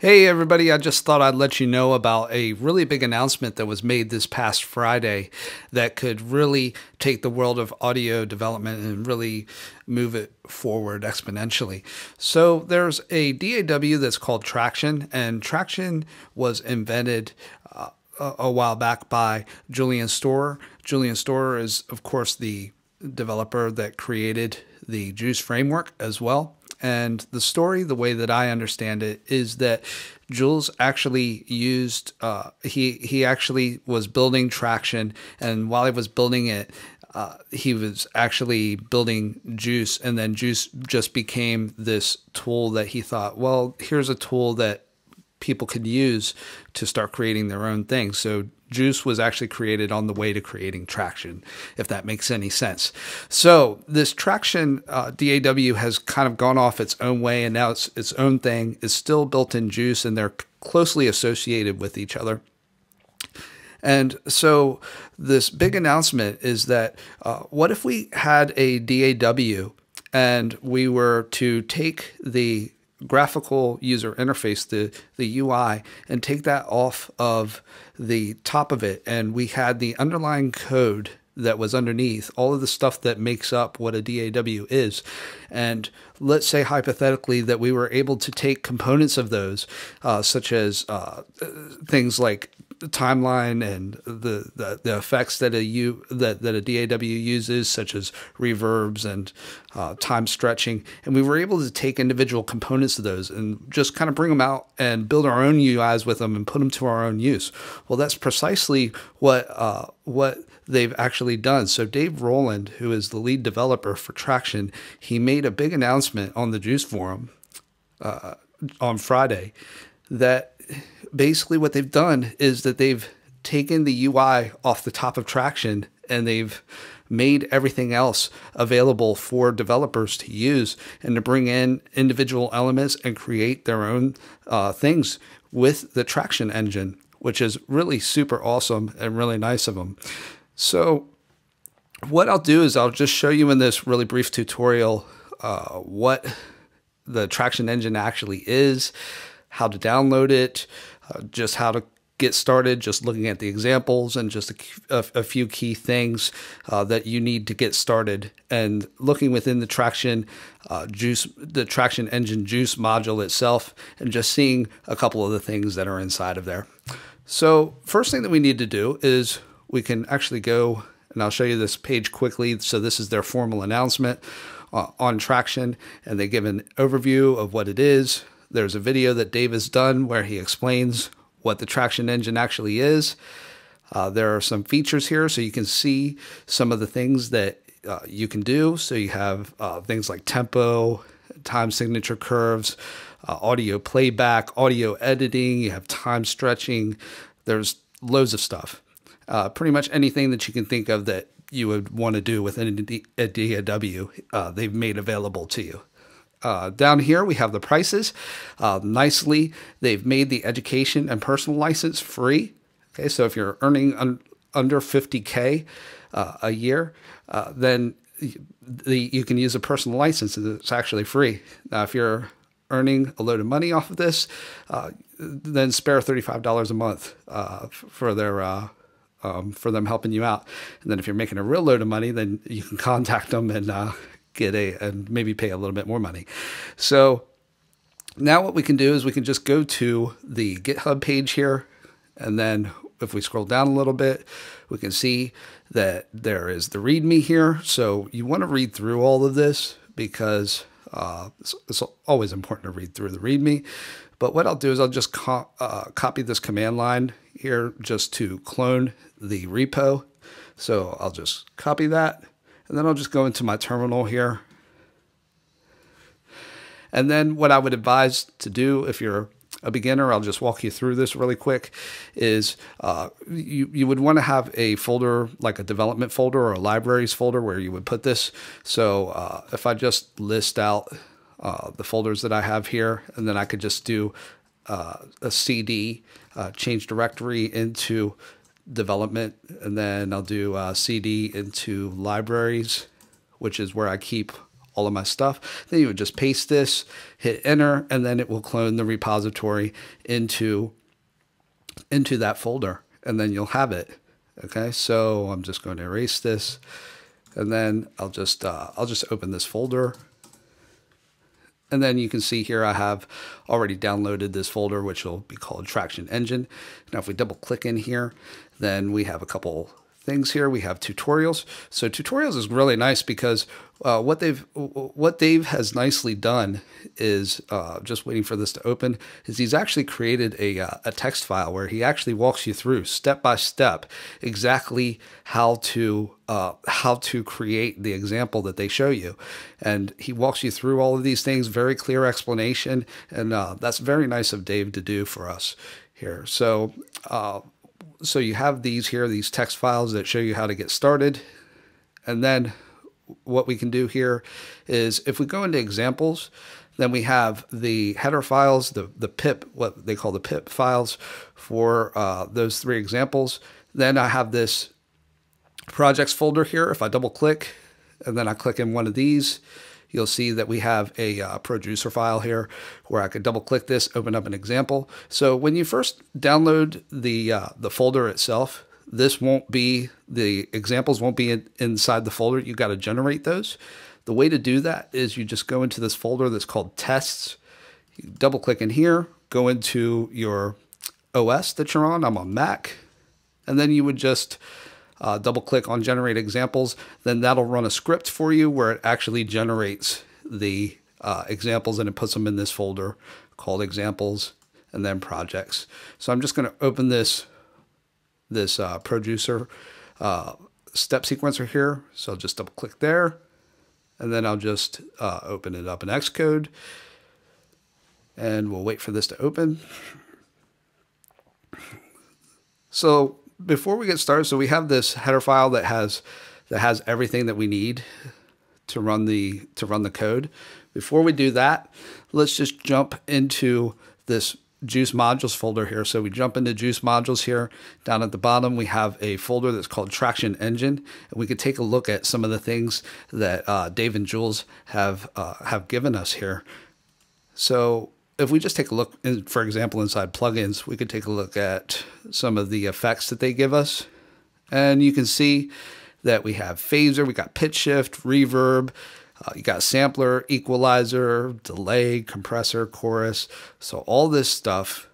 Hey everybody, I just thought I'd let you know about a really big announcement that was made this past Friday that could really take the world of audio development and really move it forward exponentially. So there's a DAW that's called Tracktion, and Tracktion was invented a while back by Julian Storer. Julian Storer is, of course, the developer that created the JUCE framework as well. And the story, the way that I understand it, is that Jules actually used, he actually was building Tracktion, and while he was building it, he was actually building JUCE, and then JUCE just became this tool that he thought, well, here's a tool that people could use to start creating their own thing. So JUCE was actually created on the way to creating Tracktion, if that makes any sense. So this Tracktion DAW has kind of gone off its own way, and now it's its own thing. It's still built in JUCE, and they're closely associated with each other. And so this big announcement is that what if we had a DAW and we were to take the graphical user interface, the UI, and take that off of the top of it, and we had the underlying code that was underneath all of the stuff that makes up what a DAW is. And let's say hypothetically that we were able to take components of those, such as things like the timeline and the effects that a DAW uses, such as reverbs and time stretching, and we were able to take individual components of those and just kind of bring them out and build our own UIs with them and put them to our own use. Well, that's precisely what they've actually done. So Dave Rowland, who is the lead developer for Tracktion, he made a big announcement on the JUCE forum on Friday that basically what they've done is that they've taken the UI off the top of Tracktion, and they've made everything else available for developers to use and to bring in individual elements and create their own things with the Tracktion engine, which is really super awesome and really nice of them. So what I'll do is I'll just show you in this really brief tutorial what the Tracktion engine actually is, how to download it, just how to get started, just looking at the examples, and just a few key things that you need to get started. And looking within the Tracktion JUCE, the Tracktion Engine JUCE module itself, and just seeing a couple of the things that are inside of there. So first thing that we need to do is we can actually go, and I'll show you this page quickly. So this is their formal announcement on Tracktion, and they give an overview of what it is. There's a video that Dave has done where he explains what the Tracktion engine actually is. There are some features here, so you can see some of the things that you can do. So you have things like tempo, time signature curves, audio playback, audio editing, you have time stretching. There's loads of stuff. Pretty much anything that you can think of that you would want to do with a DAW, they've made available to you. Down here, we have the prices. Nicely, they've made the education and personal license free. Okay, so if you're earning under 50K a year, then you can use a personal license, and it's actually free. Now, if you're earning a load of money off of this, then spare $35 a month for them helping you out. And then if you're making a real load of money, then you can contact them and and maybe pay a little bit more money. So now what we can do is we can just go to the GitHub page here, and then if we scroll down a little bit, we can see that there is the README here. So you want to read through all of this because it's always important to read through the README. But what I'll do is I'll just copy this command line here just to clone the repo. So I'll just copy that. And then I'll just go into my terminal here. And then what I would advise to do if you're a beginner, I'll just walk you through this really quick, is you would want to have a folder, like a development folder or a libraries folder, where you would put this. So if I just list out the folders that I have here, and then I could just do a CD, change directory into development, and then I'll do CD into libraries, which is where I keep all of my stuff. Then you would just paste this, hit enter, and then it will clone the repository into that folder, and then you'll have it. Okay, so I'm just going to erase this, and then I'll just open this folder. And then you can see here I have already downloaded this folder, which will be called Tracktion Engine. Now, if we double click in here, then we have a couple things here. We have tutorials. So tutorials is really nice because what Dave has nicely done is, just waiting for this to open, is he's actually created a text file where he actually walks you through step by step exactly how to create the example that they show you. And he walks you through all of these things, very clear explanation. And that's very nice of Dave to do for us here. So so you have these here, these text files that show you how to get started. And then what we can do here is if we go into examples, then we have the header files, the pip, what they call the pip files for those three examples. Then I have this projects folder here. If I double click and then I click in one of these, you'll see that we have a producer file here where I could double click this, open up an example. So when you first download the folder itself, this won't be, the examples won't be inside the folder. You've got to generate those. The way to do that is you just go into this folder that's called tests. You double click in here, go into your OS that you're on. I'm on Mac. And then you would just double click on generate examples. Then that'll run a script for you where it actually generates the examples, and it puts them in this folder called examples and then projects. So I'm just going to open this producer step sequencer here. So I'll just double click there, and then I'll just open it up in Xcode, and we'll wait for this to open. So before we get started, so we have this header file that has everything that we need to run the code. Before we do that, let's just jump into this JUCE modules folder here. So we jump into JUCE modules here. Down at the bottom, we have a folder that's called Tracktion Engine, and we could take a look at some of the things that Dave and Jules have given us here. So if we just take a look, for example, inside plugins, we could take a look at some of the effects that they give us. And you can see that we have phaser, we got pitch shift, reverb, you got sampler, equalizer, delay, compressor, chorus. So all this stuff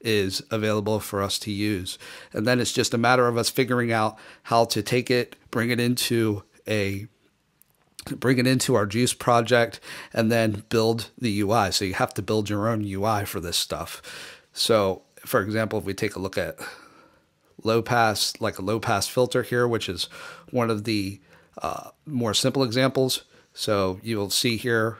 is available for us to use. And then it's just a matter of us figuring out how to take it, bring it into our JUCE project, and then build the UI. So you have to build your own UI for this stuff. So for example, if we take a look at low pass, like a low pass filter here, which is one of the more simple examples. So you'll see here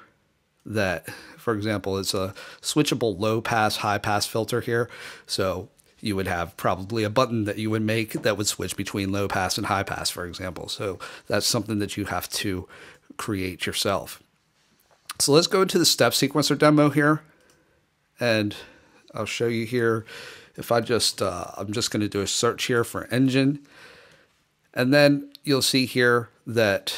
that, for example, it's a switchable low pass, high pass filter here. So you would have probably a button that you would make that would switch between low pass and high pass, for example. So that's something that you have to create yourself. So let's go into the step sequencer demo here, and I'll show you here. If I just, I'm just going to do a search here for engine, and then you'll see here that,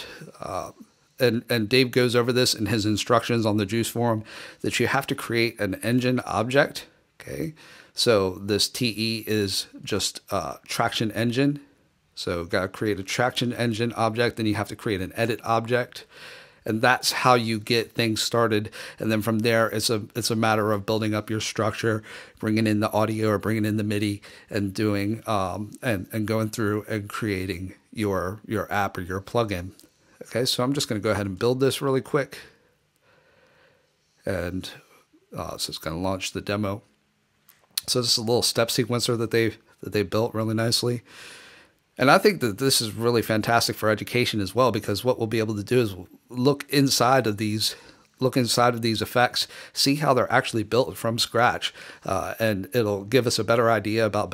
and Dave goes over this in his instructions on the JUCE forum, that you have to create an engine object. Okay. So this TE is just Tracktion Engine. So got to create a Tracktion Engine object. Then you have to create an edit object. And that's how you get things started. And then from there, it's a matter of building up your structure, bringing in the audio or bringing in the MIDI, and doing and going through and creating your app or your plugin. Okay, so I'm just going to go ahead and build this really quick. And so it's going to launch the demo. So this is a little step sequencer that they built really nicely. And I think that this is really fantastic for education as well, because what we'll be able to do is look inside of these effects, see how they're actually built from scratch, and it'll give us a better idea about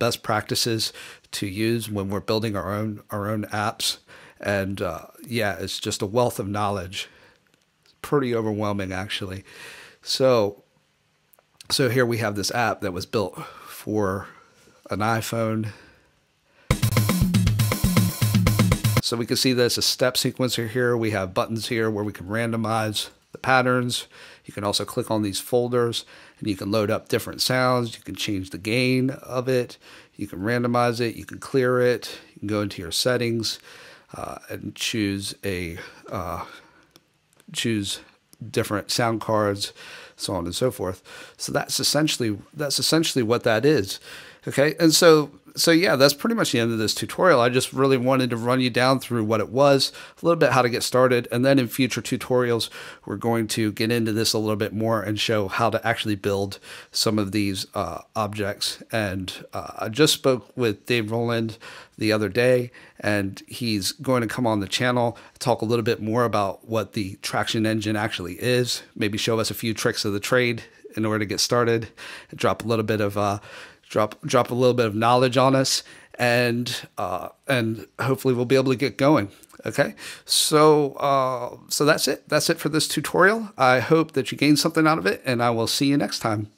best practices to use when we're building our own apps. And yeah, it's just a wealth of knowledge. It's pretty overwhelming, actually. So here we have this app that was built for an iPhone. So we can see there's a step sequencer here. We have buttons here where we can randomize the patterns. You can also click on these folders and you can load up different sounds. You can change the gain of it. You can randomize it. You can clear it. You can go into your settings and choose a choose different sound cards, so on and so forth. So that's essentially what that is. Okay, and so yeah, that's pretty much the end of this tutorial. I just really wanted to run you down through what it was, a little bit how to get started, and then in future tutorials, we're going to get into this a little bit more and show how to actually build some of these objects. And I just spoke with Dave Rowland the other day, and he's going to come on the channel, talk a little bit more about what the Tracktion Engine actually is, maybe show us a few tricks of the trade in order to get started, and drop a little bit of drop a little bit of knowledge on us, and hopefully we'll be able to get going. Okay, so so that's it for this tutorial. I hope that you gained something out of it, and I will see you next time.